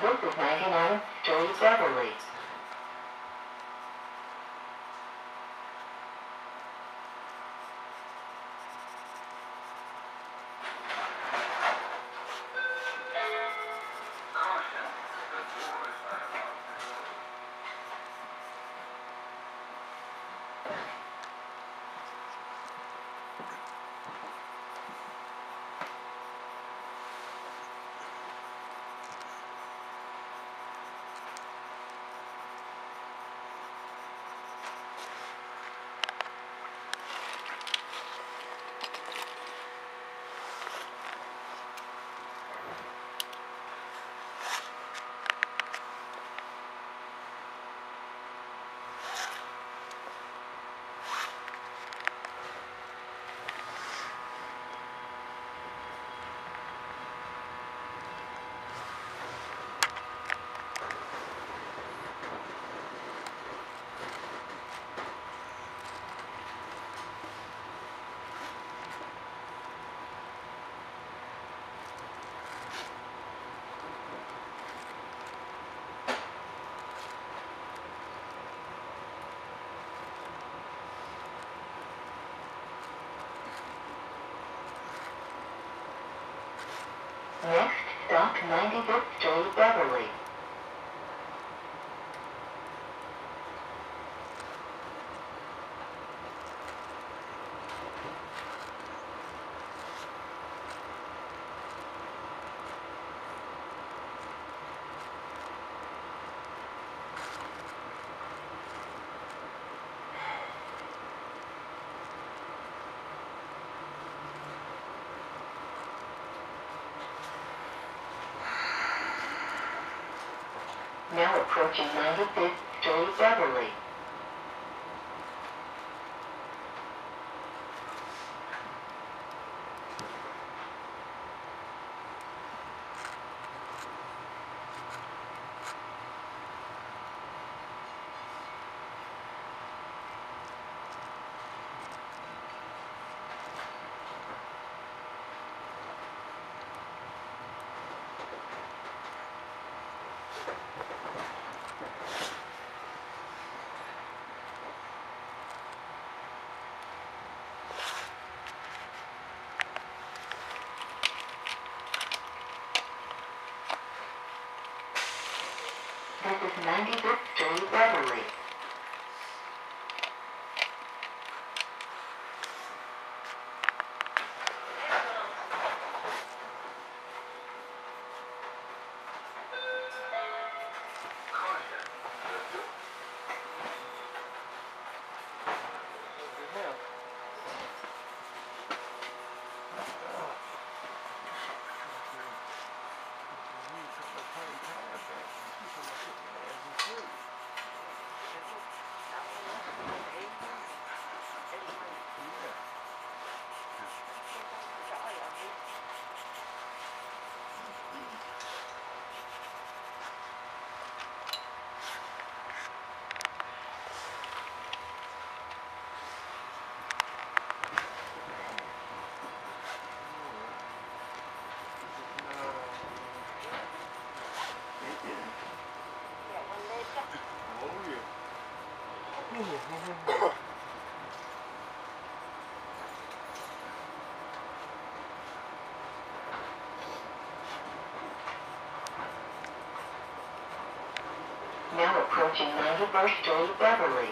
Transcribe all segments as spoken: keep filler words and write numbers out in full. Group of ninety-nine, Joey Beverly. Next, Dock ninety-fifth, Joey Beverly. Now approaching ninety-fifth, Joey Beverly. This is ninety-fifth, Joey Beverly. Now approaching ninety-first, Joey Beverly.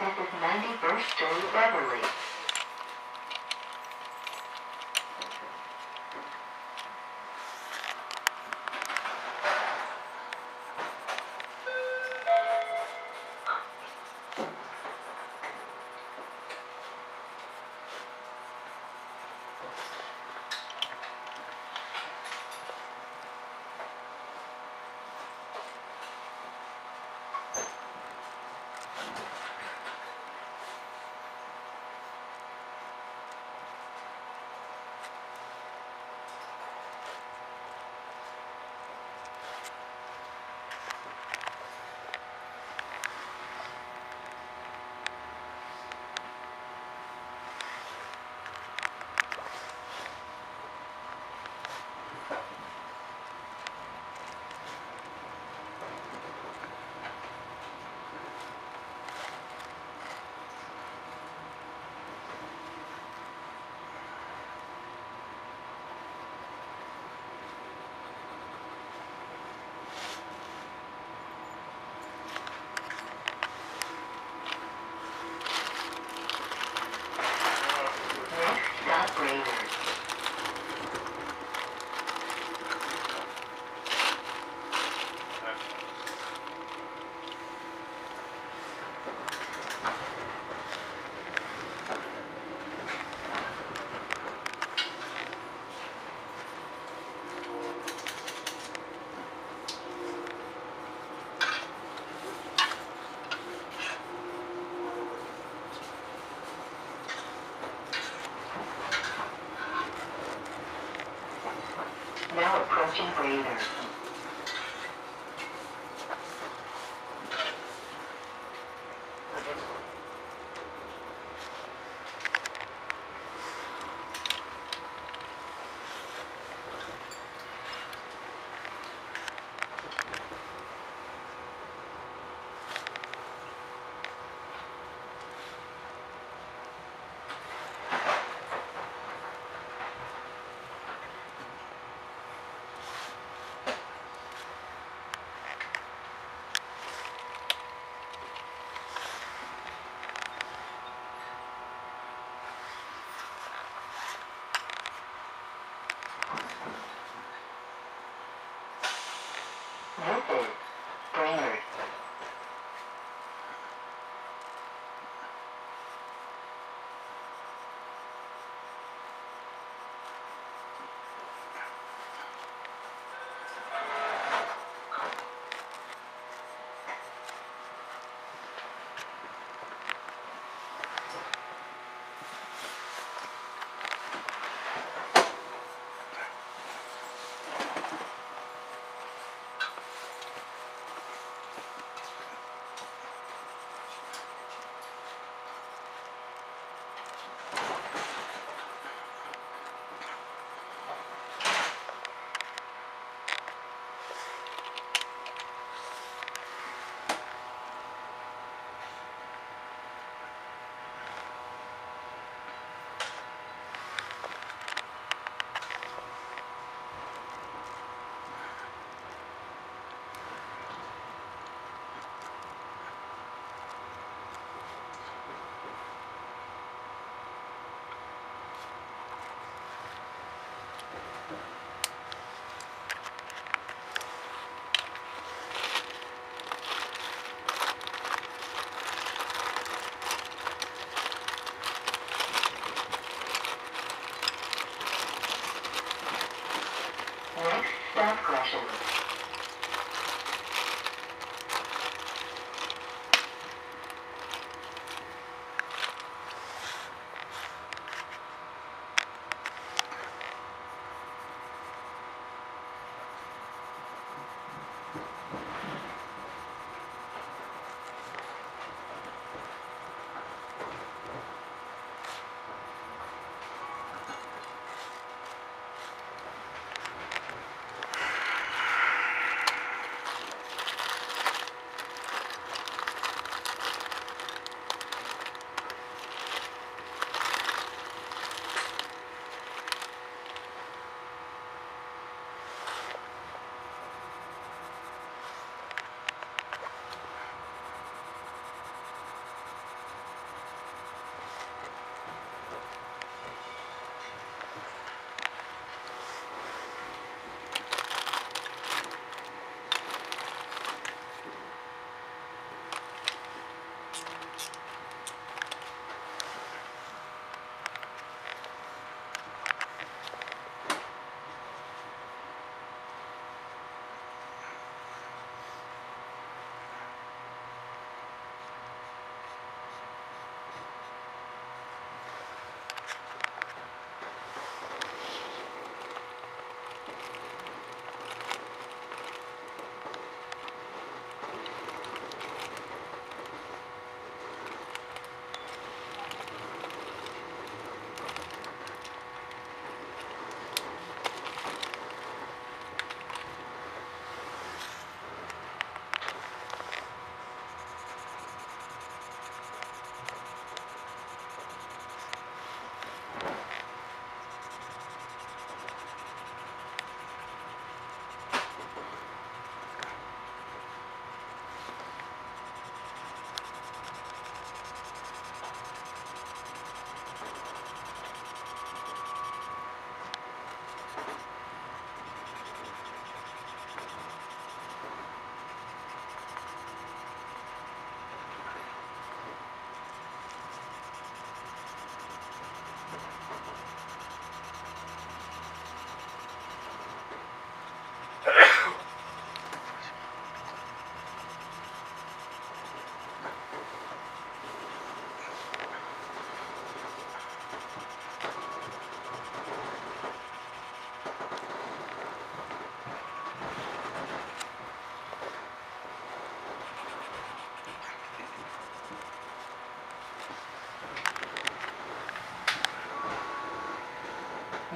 This is ninety-first, Joey Beverly. Now approaching Breather.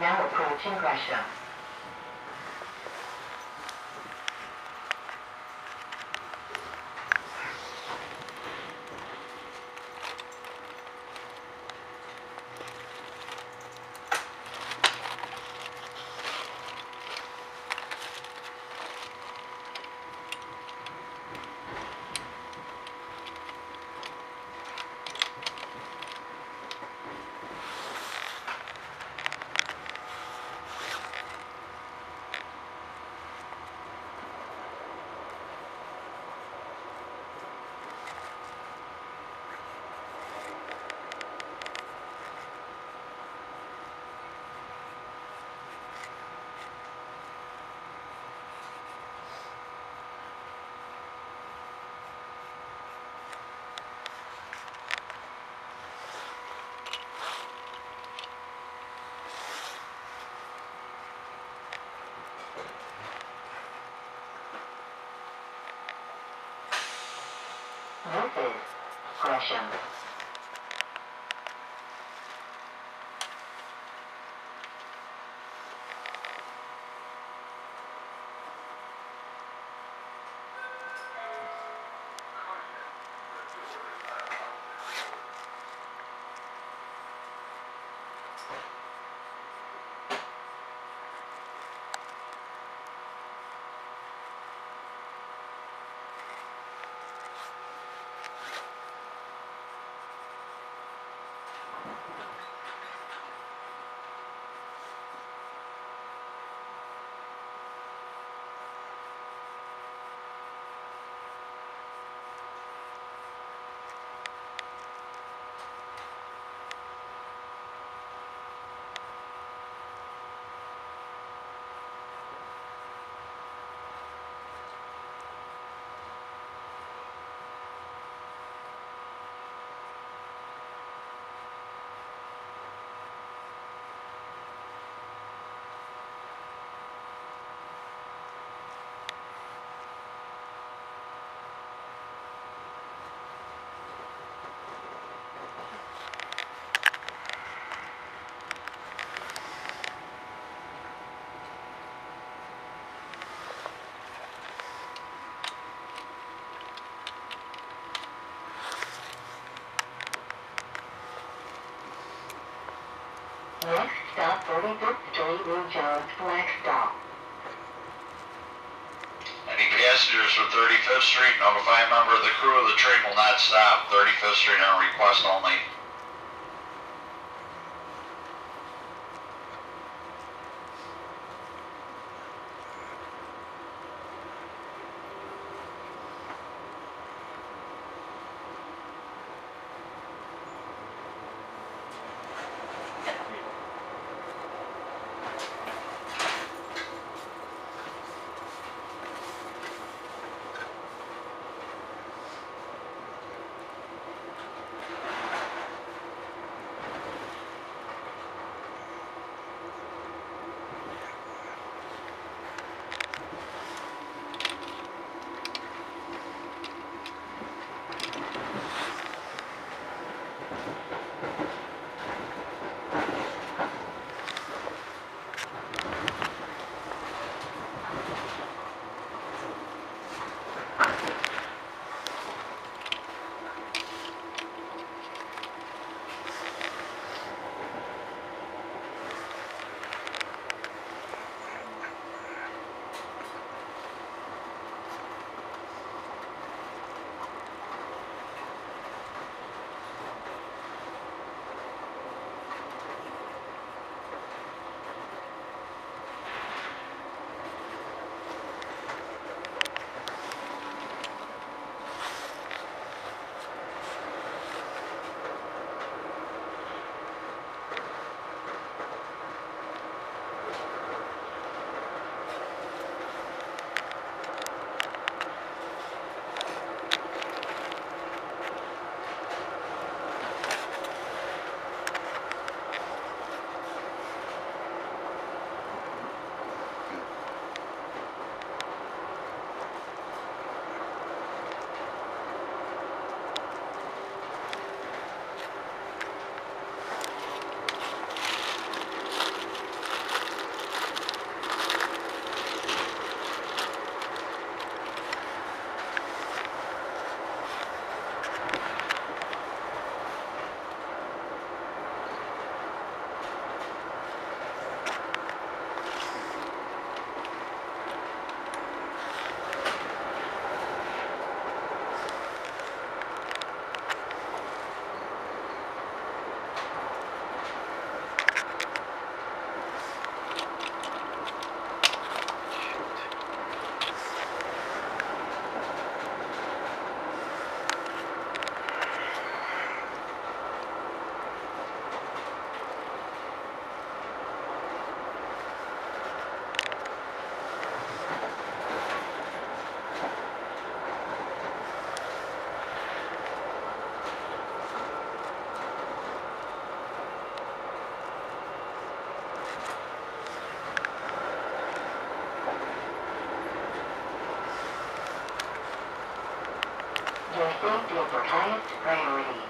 now approaching Russia. This is Russian. Next stop, forty-fifth Street New Jones, black stop. Any passengers from thirty-fifth Street, notify a member of the crew of the train will not stop. thirty-fifth Street on request only. keep your highest priority.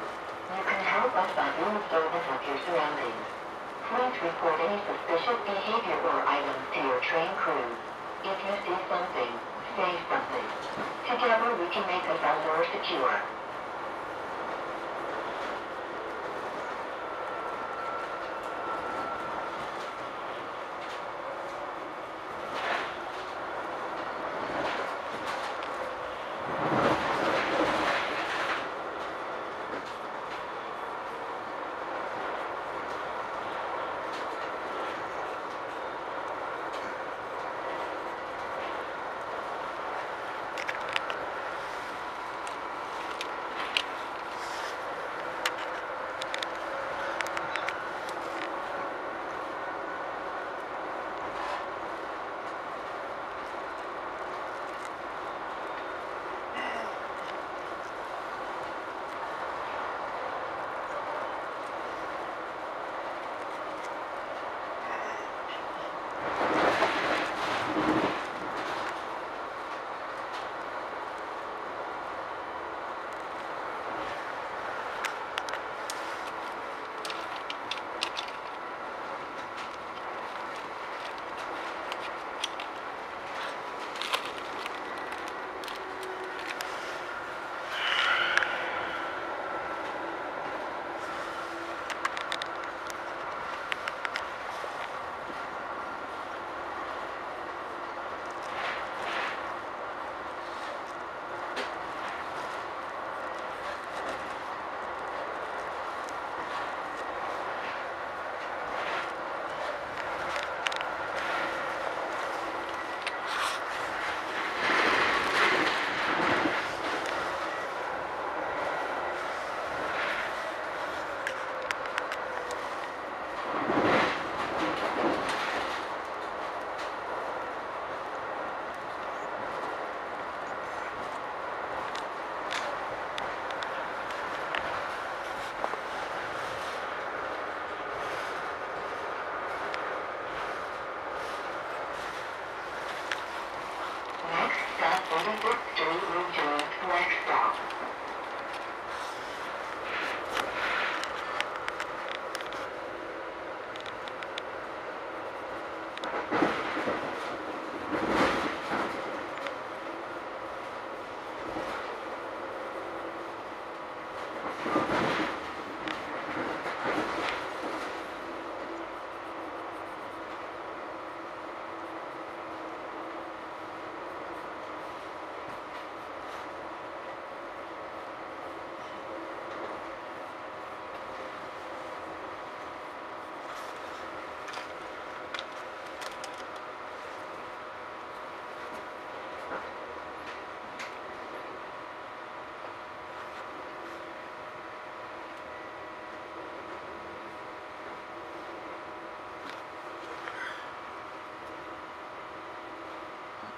You can help us by doing service of your surroundings. Please report any suspicious behavior or items to your train crew. If you see something, say something. Together we can make us all more secure.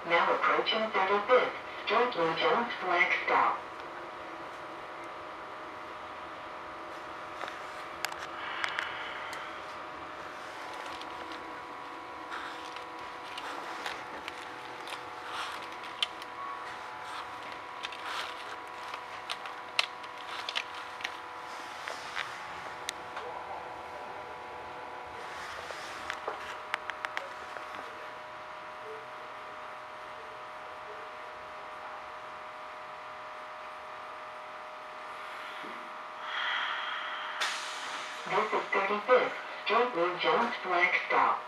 Now approaching thirty-fifth Street, New Jones Flag Stop. This is thirty-fifth Street, New Jones Flag Stop.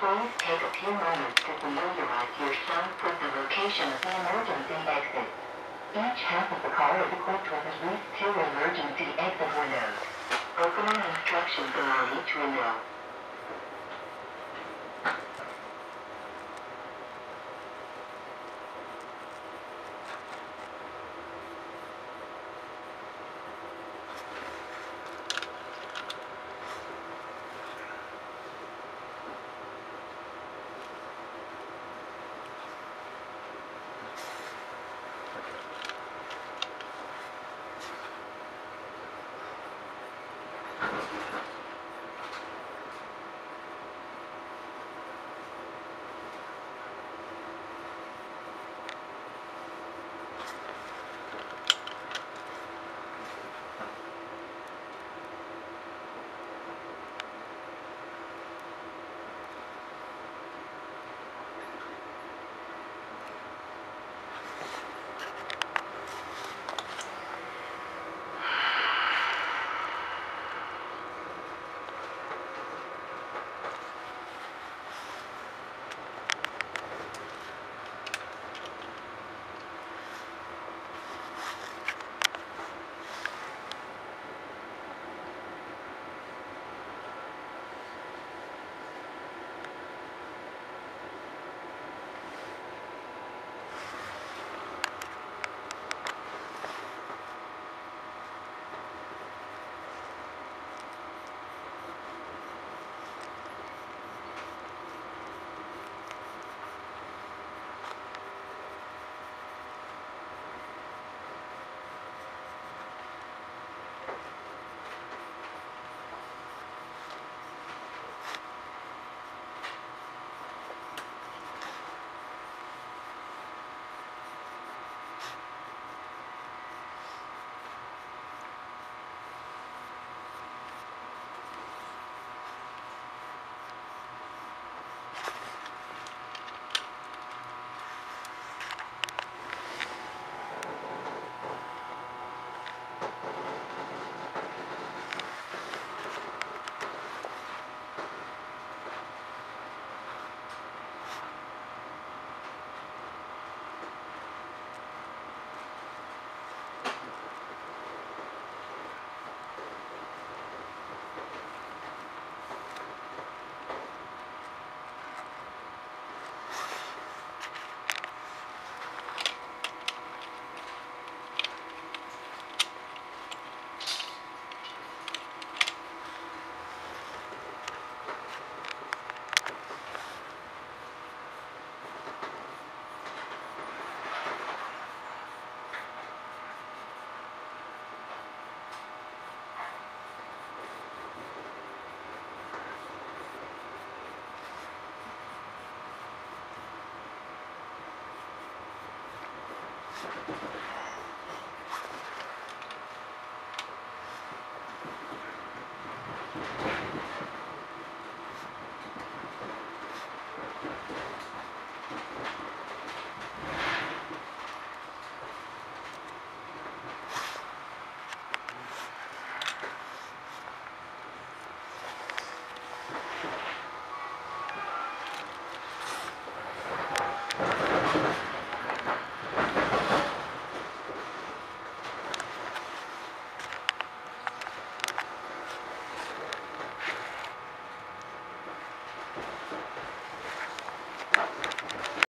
Please take a few moments to familiarize yourself with the location of the emergency exit. Each half of the car is equipped with at least two emergency exit windows. Opening instructions are on each window. Thank you.